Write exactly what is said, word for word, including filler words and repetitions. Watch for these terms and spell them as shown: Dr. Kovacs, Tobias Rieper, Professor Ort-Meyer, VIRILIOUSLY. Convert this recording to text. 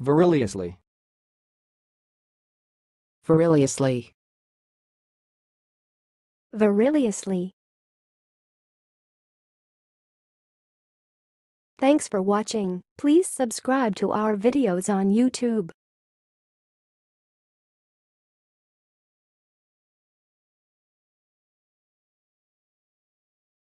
Viriliously. Viriliously. Viriliously. Thanks for watching. Please subscribe to our videos on YouTube.